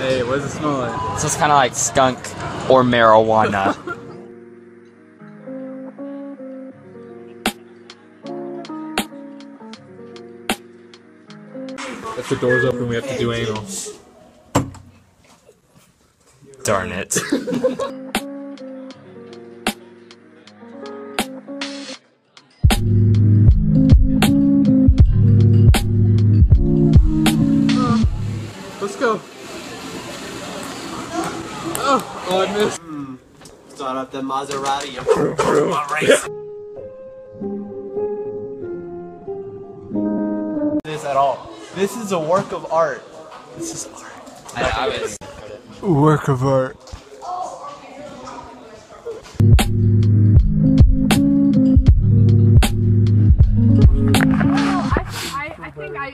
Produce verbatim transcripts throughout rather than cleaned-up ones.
Hey, what does it smell like? It smells kind of like skunk or marijuana. If the door's open, we have to do anal. Darn it. Let's go. Oh, oh, I missed. Mm. Start up the Maserati. Alright. This at all. This is a work of art. This is art. I was. Work of art.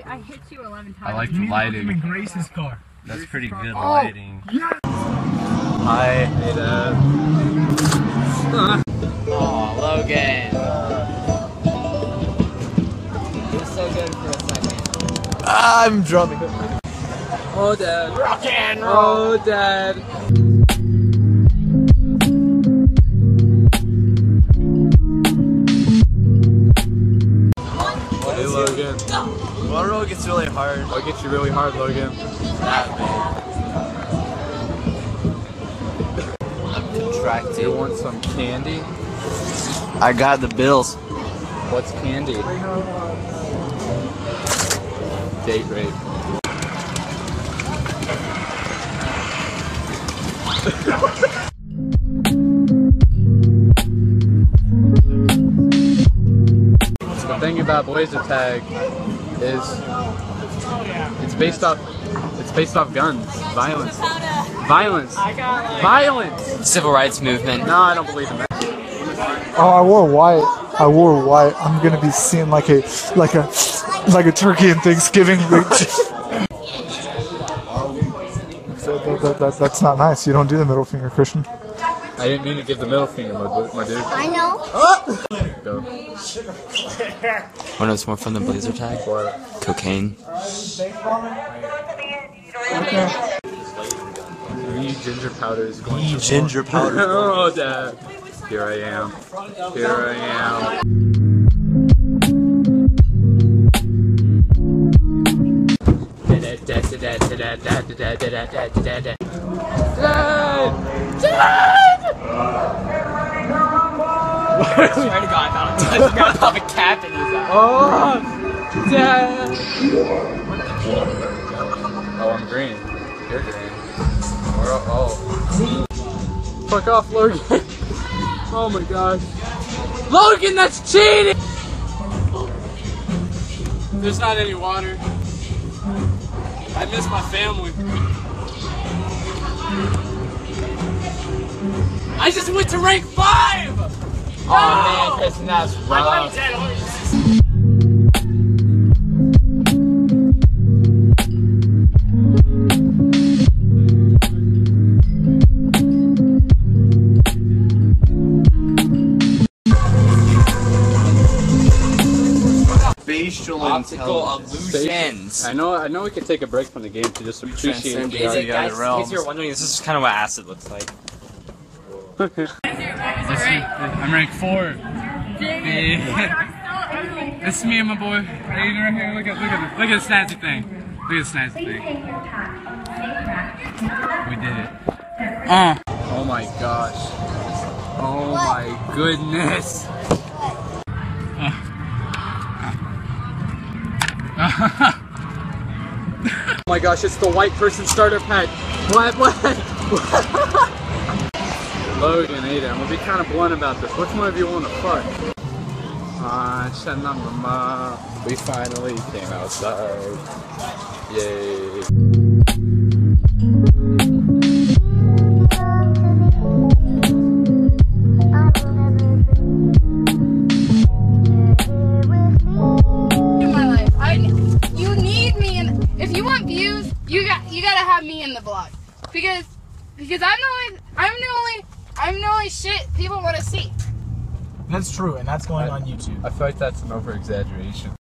I hit you eleven times. I like the lighting. In Grace's car. That's pretty good oh, lighting. Yeah. Hi. Hey, Dad. Aw, oh, Logan. He was so good for a second. I'm drumming. Oh, Dad. Rock and roll. Oh, Dad. Hey, Logan. One roll gets really hard. Oh, it gets you really hard, Logan. That man. I'm contracted. You want some candy? I got the bills. What's candy? Date rape. The thing about Blazer Tag is it's based off it's based off guns, violence, violence, violence. Civil rights movement. No, I don't believe in that. Oh, I wore white. I wore white. I'm gonna be seen like a like a like a turkey in Thanksgiving. So that, that, that, that's not nice. You don't do the middle finger, Christian. I didn't mean to give the middle finger, my, my dude. I know. Oh! Go. One more from the Blazer Tag? What? Cocaine. Okay. The ginger powder is going to ginger powder. Oh, Dad. Here I am. Here I am. Dad! Dad! I swear to God, not a touch. You gotta pop a cap in his eye. Oh, Dad! Oh, I'm green. You're green. We're up, oh. Fuck off, Logan. Oh my gosh. Logan, that's cheating! There's not any water. I miss my family. I just went to rank five! Oh, oh man, that's not rough. I'm dead. Spatial illusions. I know. I know. We could take a break from the game to just appreciate the other realms. In case you're wondering, this is kind of what acid looks like. Okay. I'm rank four. Yeah. This is me and my boy. Hey, right here. Look at, look at, look at the snazzy thing. Look at the snazzy thing. We did it. Uh. Oh my gosh. Oh my goodness. Uh. Oh my gosh! It's the white person starter pack. What? What? Logan, Ada, I'm gonna be kind of blunt about this. Which one of you want to fuck? Ah, uh, we finally came outside. Yay. In my life, I, you need me, and if you want views, you got you gotta have me in the vlog, because because I'm the only I'm the only. I'm the only shit people want to see. That's true, and that's going I, on YouTube. I feel like that's an over-exaggeration.